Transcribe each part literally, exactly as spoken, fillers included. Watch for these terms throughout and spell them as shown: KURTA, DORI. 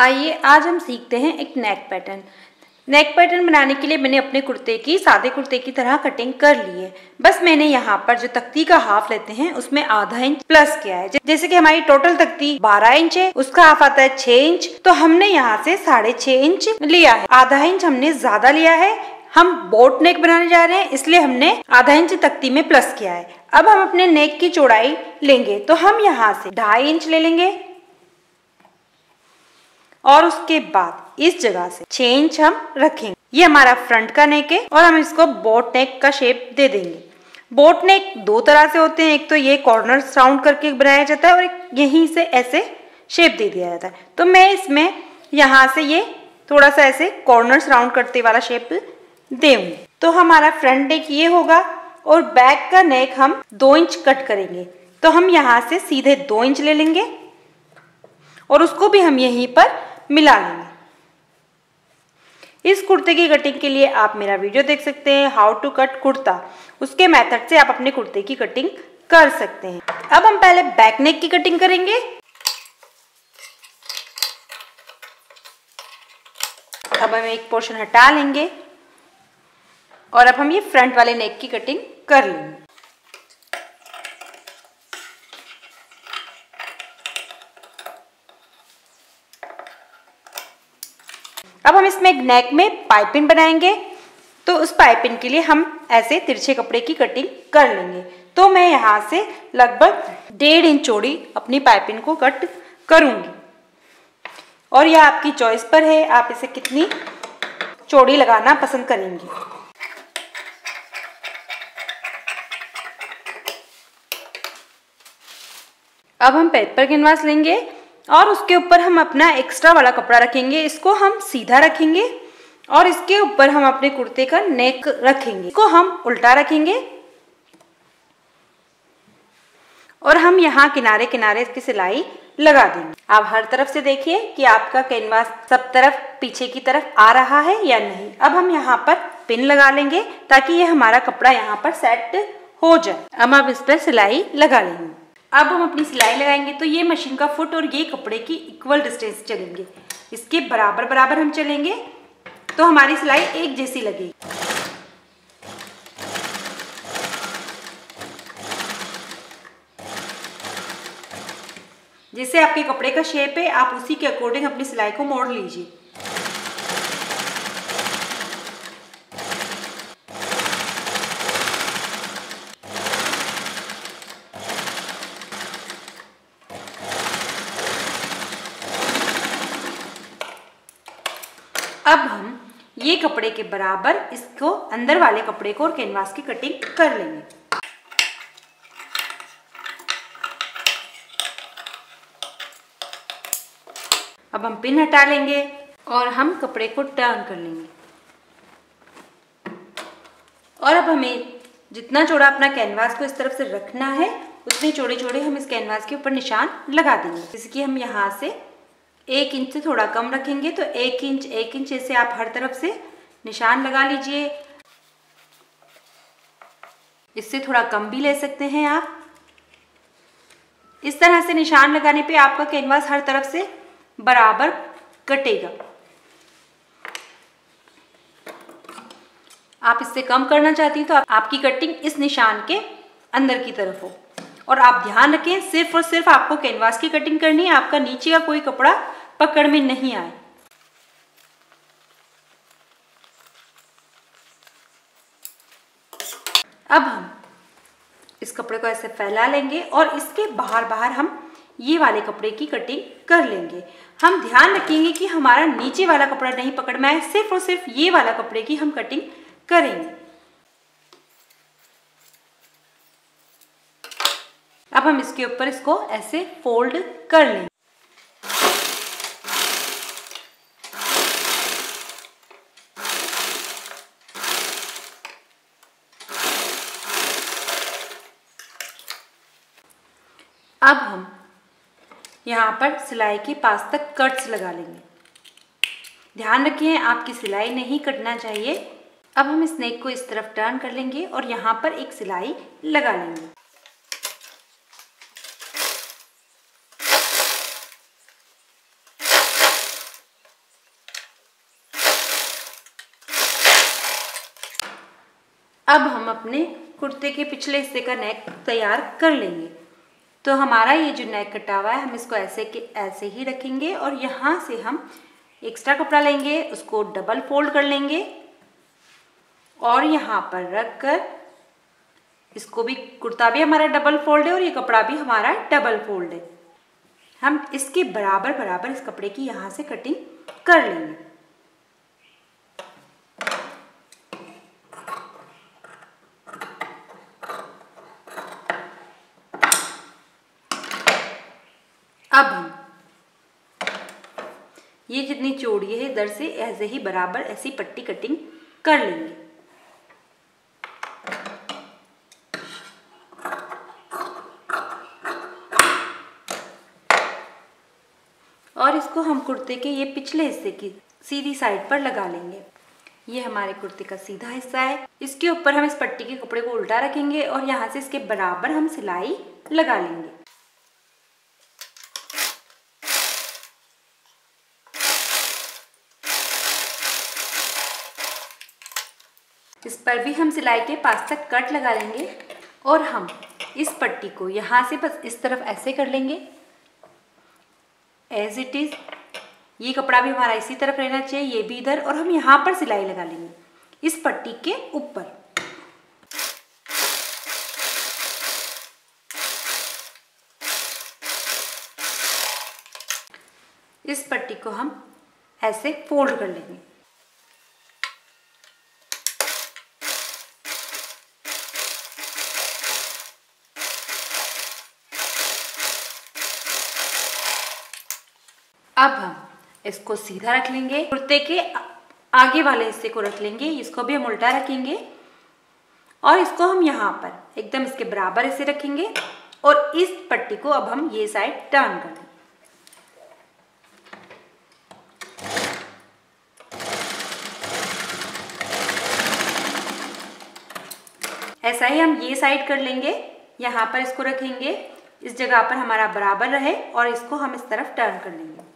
आइए आज हम सीखते हैं एक नेक पैटर्न। नेक पैटर्न बनाने के लिए मैंने अपने कुर्ते की सादे कुर्ते की तरह कटिंग कर ली है। बस मैंने यहाँ पर जो तख्ती का हाफ लेते हैं उसमें आधा इंच प्लस किया है। जैसे कि हमारी टोटल तख्ती बारह इंच है, उसका हाफ आता है छह इंच, तो हमने यहाँ से साढ़े छह इंच लिया है। आधा इंच हमने ज्यादा लिया है, हम बोट नेक बनाने जा रहे हैं, इसलिए हमने आधा इंच तख्ती में प्लस किया है। अब हम अपने नेक की चौड़ाई लेंगे तो हम यहाँ से ढाई इंच ले लेंगे और उसके बाद इस जगह से छह इंच हम रखेंगे। ये हमारा फ्रंट का नेक है और हम इसको बोट नेक का शेप दे देंगे। बोट नेक दो तरह से होते हैं, एक तो ये कॉर्नर राउंड करके बनाया जाता है और एक यहीं से ऐसे शेप दे दिया जाता है। तो मैं इसमें यहाँ से ये थोड़ा सा ऐसे कॉर्नर राउंड करते वाला शेप देंगे। तो हमारा फ्रंट नेक ये होगा और बैक का नेक हम दो इंच कट करेंगे। तो हम यहाँ से सीधे दो इंच ले लेंगे और उसको भी हम यहीं पर मिला लेंगे। इस कुर्ते की कटिंग के लिए आप मेरा वीडियो देख सकते हैं, हाउ टू कट कुर्ता, उसके मेथड से आप अपने कुर्ते की कटिंग कर सकते हैं। अब हम पहले बैक नेक की कटिंग करेंगे। अब हम एक पोर्शन हटा लेंगे और अब हम ये फ्रंट वाले नेक की कटिंग कर लेंगे। अब हम इसमें नेक में पाइपिंग बनाएंगे, तो उस पाइपिंग के लिए हम ऐसे तिरछे कपड़े की कटिंग कर लेंगे। तो मैं यहाँ से लगभग डेढ़ इंच चौड़ी अपनी पाइपिंग को कट करूँगी और यह आपकी चॉइस पर है, आप इसे कितनी चौड़ी लगाना पसंद करेंगे। अब हम पेपर कैनवास लेंगे और उसके ऊपर हम अपना एक्स्ट्रा वाला कपड़ा रखेंगे। इसको हम सीधा रखेंगे और इसके ऊपर हम अपने कुर्ते का नेक रखेंगे। इसको हम उल्टा रखेंगे और हम यहाँ किनारे किनारे इसकी सिलाई लगा देंगे। आप हर तरफ से देखिए कि आपका कैनवास सब तरफ पीछे की तरफ आ रहा है या नहीं। अब हम यहाँ पर पिन लगा लेंगे ताकि ये हमारा कपड़ा यहाँ पर सेट हो जाए। हम अब इस पर सिलाई लगा लेंगे। अब हम अपनी सिलाई लगाएंगे तो ये मशीन का फुट और ये कपड़े की इक्वल डिस्टेंस चलेंगे। इसके बराबर बराबर हम चलेंगे तो हमारी सिलाई एक जैसी लगेगी। जैसे आपके कपड़े का शेप है आप उसी के अकॉर्डिंग अपनी सिलाई को मोड़ लीजिए। अब हम ये कपड़े के बराबर इसको अंदर वाले कपड़े को और कैनवास की कटिंग कर लेंगे। अब हम पिन हटा लेंगे और हम कपड़े को टर्न कर लेंगे। और अब हमें जितना चौड़ा अपना कैनवास को इस तरफ से रखना है उतने चौड़े चौड़े हम इस कैनवास के ऊपर निशान लगा देंगे। जैसे कि हम यहाँ से एक इंच से थोड़ा कम रखेंगे तो एक इंच एक इंच ऐसे आप हर तरफ से निशान लगा लीजिए। इससे थोड़ा कम भी ले सकते हैं आप। इस तरह से निशान लगाने पे आपका कैनवास हर तरफ से बराबर कटेगा। आप इससे कम करना चाहती हैं तो आप, आपकी कटिंग इस निशान के अंदर की तरफ हो। और आप ध्यान रखें सिर्फ और सिर्फ आपको कैनवास की कटिंग करनी है, आपका नीचे का कोई कपड़ा पकड़ में नहीं आए। अब हम इस कपड़े को ऐसे फैला लेंगे और इसके बाहर बाहर हम ये वाले कपड़े की कटिंग कर लेंगे। हम ध्यान रखेंगे कि हमारा नीचे वाला कपड़ा नहीं पकड़ में आए, सिर्फ और सिर्फ ये वाला कपड़े की हम कटिंग करेंगे। अब हम इसके ऊपर इसको ऐसे फोल्ड कर लेंगे। अब हम यहाँ पर सिलाई के पास तक कट्स लगा लेंगे। ध्यान रखिए आपकी सिलाई नहीं कटना चाहिए। अब हम इस नेक को इस तरफ टर्न कर लेंगे और यहाँ पर एक सिलाई लगा लेंगे। अब हम अपने कुर्ते के पिछले हिस्से का नेक तैयार कर लेंगे। तो हमारा ये जो नेक कटा हुआ है हम इसको ऐसे के ऐसे ही रखेंगे और यहाँ से हम एक्स्ट्रा कपड़ा लेंगे, उसको डबल फोल्ड कर लेंगे और यहाँ पर रख कर इसको भी, कुर्ता भी हमारा डबल फोल्ड है और ये कपड़ा भी हमारा डबल फोल्ड है। हम इसके बराबर बराबर इस कपड़े की यहाँ से कटिंग कर लेंगे। अब हम ये जितनी चौड़ी है इधर से ऐसे ही बराबर ऐसी पट्टी कटिंग कर लेंगे। और इसको हम कुर्ते के ये पिछले हिस्से की सीधी साइड पर लगा लेंगे। ये हमारे कुर्ते का सीधा हिस्सा है, इसके ऊपर हम इस पट्टी के कपड़े को उल्टा रखेंगे और यहाँ से इसके बराबर हम सिलाई लगा लेंगे। इस पर भी हम सिलाई के पास तक कट लगा लेंगे और हम इस पट्टी को यहाँ से बस इस तरफ ऐसे कर लेंगे एज इट इज़। ये कपड़ा भी हमारा इसी तरफ रहना चाहिए, ये भी इधर, और हम यहाँ पर सिलाई लगा लेंगे इस पट्टी के ऊपर। इस पट्टी को हम ऐसे फोल्ड कर लेंगे। अब हम इसको सीधा रख लेंगे, कुर्ते के आगे वाले हिस्से को रख लेंगे, इसको भी हम उल्टा रखेंगे और इसको हम यहाँ पर एकदम इसके बराबर ऐसे रखेंगे और इस पट्टी को अब हम ये साइड टर्न कर लेंगे। ऐसा ही हम ये साइड कर लेंगे, यहाँ पर इसको रखेंगे, इस जगह पर हमारा बराबर रहे और इसको हम इस तरफ टर्न कर लेंगे।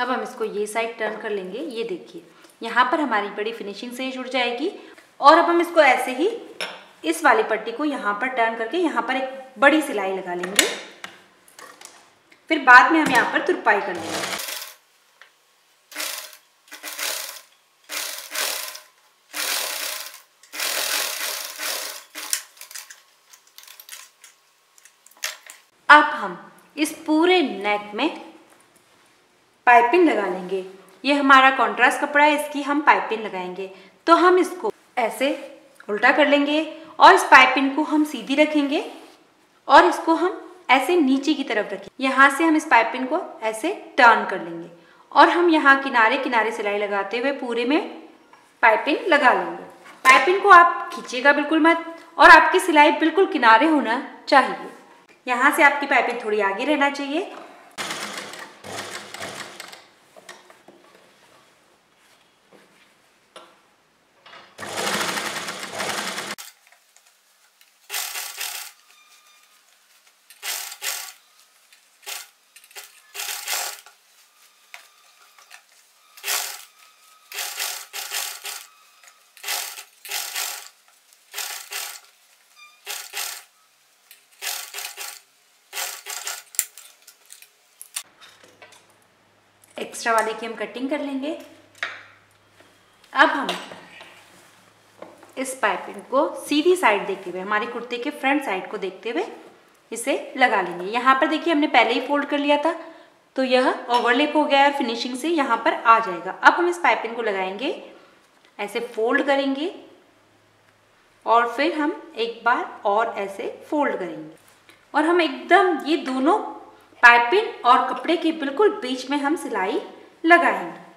अब हम इसको ये साइड टर्न कर लेंगे। ये देखिए यहाँ पर हमारी बड़ी फिनिशिंग से ही जुड़ जाएगी। और अब हम इसको ऐसे ही इस वाली पट्टी को यहाँ पर टर्न करके यहाँ पर एक बड़ी सिलाई लगा लेंगे, फिर बाद में हम यहाँ पर तुरपाई कर लेंगे। अब हम इस पूरे नेक में पाइपिंग लगा लेंगे। ये हमारा कॉन्ट्रास्ट कपड़ा है, इसकी हम पाइपिंग लगाएंगे। तो हम इसको ऐसे उल्टा कर लेंगे और इस पाइपिंग को हम सीधी रखेंगे और इसको हम ऐसे नीचे की तरफ रखेंगे। यहाँ से हम इस पाइपिंग को ऐसे टर्न कर लेंगे और हम यहाँ किनारे किनारे सिलाई लगाते हुए पूरे में पाइपिंग लगा लेंगे। पाइपिंग को आप खींचिएगा बिल्कुल मत और आपकी सिलाई बिल्कुल किनारे होना चाहिए। यहाँ से आपकी पाइपिंग थोड़ी आगे रहना चाहिए। एक्स्ट्रा वाले की हम कटिंग कर लेंगे। अब हम इस पाइपिंग को सीधी साइड देखते हुए, हमारे कुर्ते के फ्रंट साइड को देखते हुए इसे लगा लेंगे। यहाँ पर देखिए हमने पहले ही फोल्ड कर लिया था तो यह ओवरलैप हो गया और फिनिशिंग से यहाँ पर आ जाएगा। अब हम इस पाइपिंग को लगाएंगे, ऐसे फोल्ड करेंगे और फिर हम एक बार और ऐसे फोल्ड करेंगे और हम एकदम ये दोनों पाइपिंग और कपड़े के बिल्कुल बीच में हम सिलाई लगाएंगे।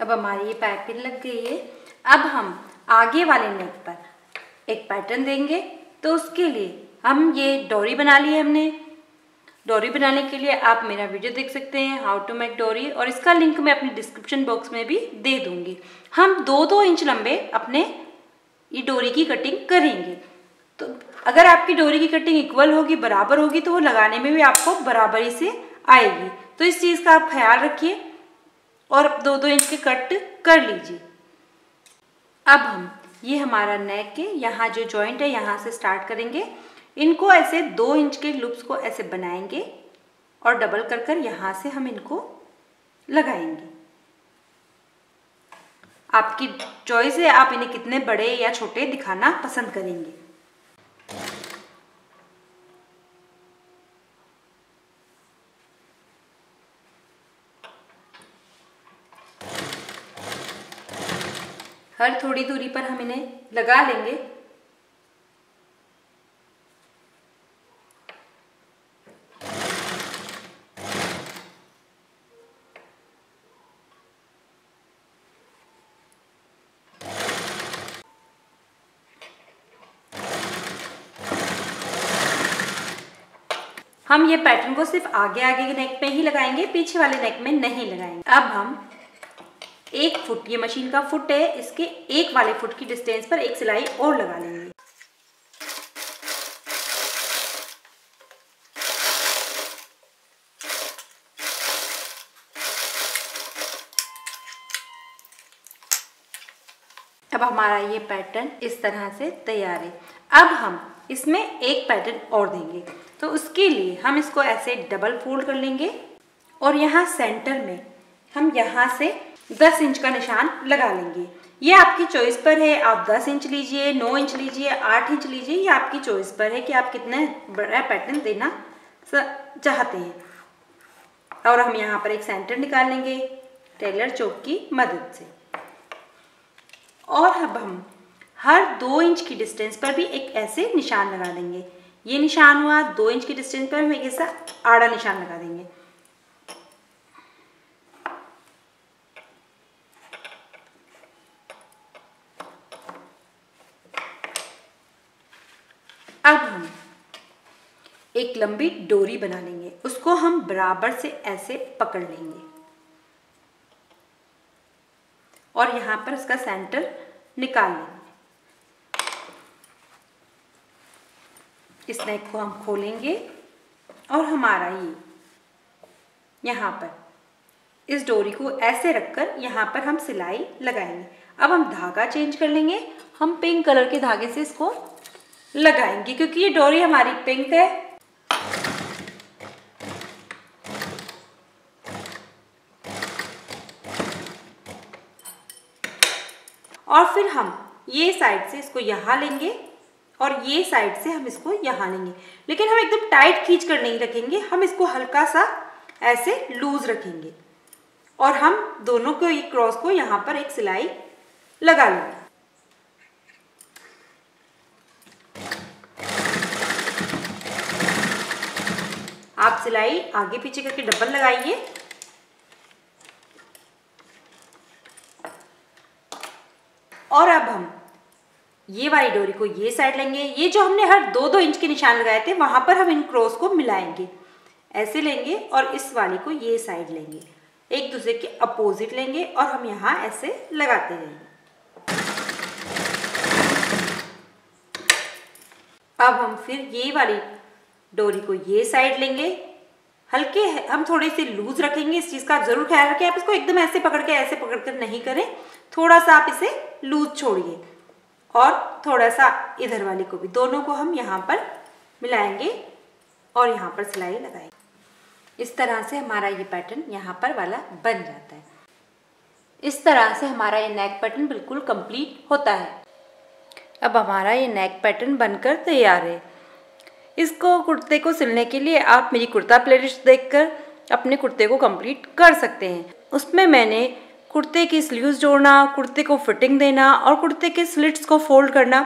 अब हमारी ये पाइपिंग लग गई है। अब हम आगे वाले नेक पर एक पैटर्न देंगे, तो उसके लिए हम ये डोरी बना ली है हमने। डोरी बनाने के लिए आप मेरा वीडियो देख सकते हैं, हाउ टू मेक डोरी, और इसका लिंक मैं अपने डिस्क्रिप्शन बॉक्स में भी दे दूंगी। हम दो दो इंच लंबे अपने ये डोरी की कटिंग करेंगे। तो अगर आपकी डोरी की कटिंग इक्वल होगी, बराबर होगी, तो वो लगाने में भी आपको बराबरी से आएगी। तो इस चीज़ का आप ख्याल रखिए और दो दो इंच के कट कर लीजिए। अब हम ये हमारा नेक के यहाँ जो जॉइंट है यहाँ से स्टार्ट करेंगे। इनको ऐसे दो इंच के लूप्स को ऐसे बनाएंगे और डबल कर कर यहाँ से हम इनको लगाएंगे। आपकी चॉइस है आप इन्हें कितने बड़े या छोटे दिखाना पसंद करेंगे। हर थोड़ी दूरी पर हम इन्हें लगा लेंगे। हम ये पैटर्न को सिर्फ आगे आगे के नेक पे ही लगाएंगे, पीछे वाले नेक में नहीं लगाएंगे। अब हम एक फुट, ये मशीन का फुट है, इसके एक वाले फुट की डिस्टेंस पर एक सिलाई और लगा लेंगे। अब हमारा ये पैटर्न इस तरह से तैयार है। अब हम इसमें एक पैटर्न और देंगे, तो उसके लिए हम इसको ऐसे डबल फोल्ड कर लेंगे और यहाँ सेंटर में हम यहाँ से दस इंच का निशान लगा लेंगे। ये आपकी चॉइस पर है, आप दस इंच लीजिए, नौ इंच लीजिए, आठ इंच लीजिए, ये आपकी चॉइस पर है कि आप कितने बड़ा पैटर्न देना चाहते हैं। और हम यहाँ पर एक सेंटर निकाल लेंगे टेलर चौक की मदद से। और अब हम हर दो इंच की डिस्टेंस पर भी एक ऐसे निशान लगा देंगे। ये निशान हुआ दो इंच की डिस्टेंस पर, हम एक ऐसा आड़ा निशान लगा देंगे। अब हम एक लंबी डोरी बना लेंगे, उसको हम बराबर से ऐसे पकड़ लेंगे और यहाँ पर उसका सेंटर निकाल लेंगे। इस नेक को हम खोलेंगे और हमारा ये यहाँ पर इस डोरी को ऐसे रखकर यहाँ पर हम सिलाई लगाएंगे। अब हम धागा चेंज कर लेंगे, हम पिंक कलर के धागे से इसको लगाएंगे क्योंकि ये डोरी हमारी पिंक है। और फिर हम ये साइड से इसको यहाँ लेंगे और ये साइड से हम इसको यहाँ लेंगे, लेकिन हम एकदम टाइट खींच कर नहीं रखेंगे, हम इसको हल्का सा ऐसे लूज रखेंगे और हम दोनों को एक क्रॉस को यहाँ पर एक सिलाई लगा लेंगे। आप सिलाई आगे पीछे करके डबल लगाइए। और अब हम ये वाली डोरी को ये साइड लेंगे, ये जो हमने हर दो दो इंच के निशान लगाए थे वहां पर हम इन क्रॉस को मिलाएंगे, ऐसे लेंगे और इस वाली को ये साइड लेंगे, एक दूसरे के अपोजिट लेंगे और हम यहाँ ऐसे लगाते रहेंगे। अब हम फिर ये वाली डोरी को ये साइड लेंगे, हल्के हम थोड़े से लूज रखेंगे। इस चीज़ का आप जरूर ख्याल रखें, आप इसको एकदम ऐसे पकड़ के ऐसे पकड़ कर नहीं करें, थोड़ा सा आप इसे लूज छोड़िए और थोड़ा सा इधर वाली को भी, दोनों को हम यहाँ पर मिलाएंगे और यहाँ पर सिलाई लगाएंगे। इस तरह से हमारा ये पैटर्न यहाँ पर वाला बन जाता है। इस तरह से हमारा ये नेक पैटर्न बिल्कुल कंप्लीट होता है। अब हमारा ये नेक पैटर्न बनकर तैयार है। इसको कुर्ते को सिलने के लिए आप मेरी कुर्ता प्लेलिस्ट देखकर अपने कुर्ते को कंप्लीट कर सकते हैं। उसमें मैंने कुर्ते की स्लीव्स जोड़ना, कुर्ते को फिटिंग देना और कुर्ते के स्लिट्स को फोल्ड करना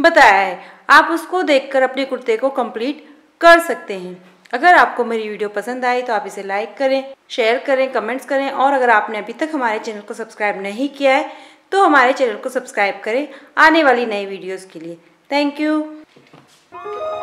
बताया है। आप उसको देखकर अपने कुर्ते को कंप्लीट कर सकते हैं। अगर आपको मेरी वीडियो पसंद आई तो आप इसे लाइक करें, शेयर करें, कमेंट्स करें और अगर आपने अभी तक हमारे चैनल को सब्सक्राइब नहीं किया है तो हमारे चैनल को सब्सक्राइब करें आने वाली नई वीडियोज़ के लिए। Thank you.